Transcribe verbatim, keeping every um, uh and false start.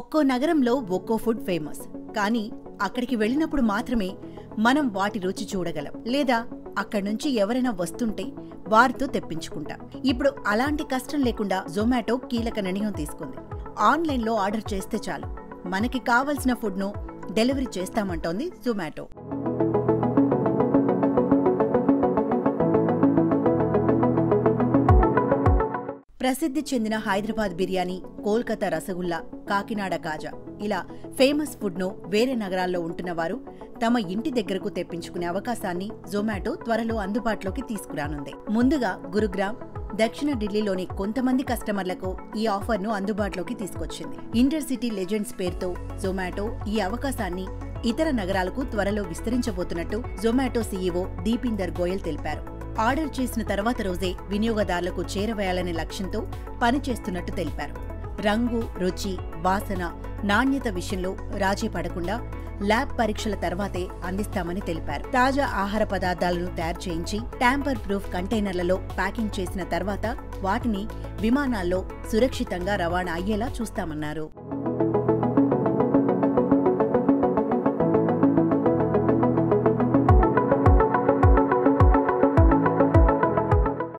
ఒక్కో నగరంలో ఒక్కో ఫుడ్ ఫేమస్. కానీ అక్కడికి వెళ్ళినప్పుడు మాత్రమే మనం వాటి రుచి చూడగలం, లేదా అక్కడి నుంచి ఎవరైనా వస్తుంటే వారితో తెప్పించుకుంటాం. ఇప్పుడు అలాంటి కష్టం లేకుండా జొమాటో కీలక నిర్ణయం తీసుకుంది. ఆన్లైన్లో ఆర్డర్ చేస్తే చాలు, మనకి కావలసిన ఫుడ్ను డెలివరీ చేస్తామంటోంది జొమాటో. ప్రసిద్ధి చెందిన హైదరాబాద్ బిర్యానీ, కోల్కతా రసగుల్లా, కాకినాడ కాజా, ఇలా ఫేమస్ ఫుడ్ను వేరే నగరాల్లో ఉంటున్నవారు తమ ఇంటి దగ్గరకు తెప్పించుకునే అవకాశాన్ని జొమాటో త్వరలో అందుబాటులోకి తీసుకురానుంది. ముందుగా గురుగ్రామ్, దక్షిణ ఢిల్లీలోని కొంతమంది కస్టమర్లకు ఈ ఆఫర్ను అందుబాటులోకి తీసుకొచ్చింది. ఇంటర్ సిటీ లెజెండ్స్ పేరుతో జొమాటో ఈ అవకాశాన్ని ఇతర నగరాలకు త్వరలో విస్తరించబోతున్నట్టు జొమాటో సీఈఓ దీపిందర్ గోయల్ తెలిపారు. ఆర్డర్ చేసిన తర్వాత రోజే వినియోగదారులకు చేరవేయాలనే లక్ష్యంతో పనిచేస్తున్నట్టు తెలిపారు. రంగు, రుచి, వాసన, నాణ్యత విషయంలో రాజీ పడకుండా ల్యాబ్ పరీక్షల తర్వాతే అందిస్తామని తెలిపారు. తాజా ఆహార పదార్థాలను తయారు చేయించి ట్యాంపర్ ప్రూఫ్ కంటైనర్లలో ప్యాకింగ్ చేసిన తర్వాత వాటిని విమానాల్లో సురక్షితంగా రవాణా అయ్యేలా చూస్తామన్నారు.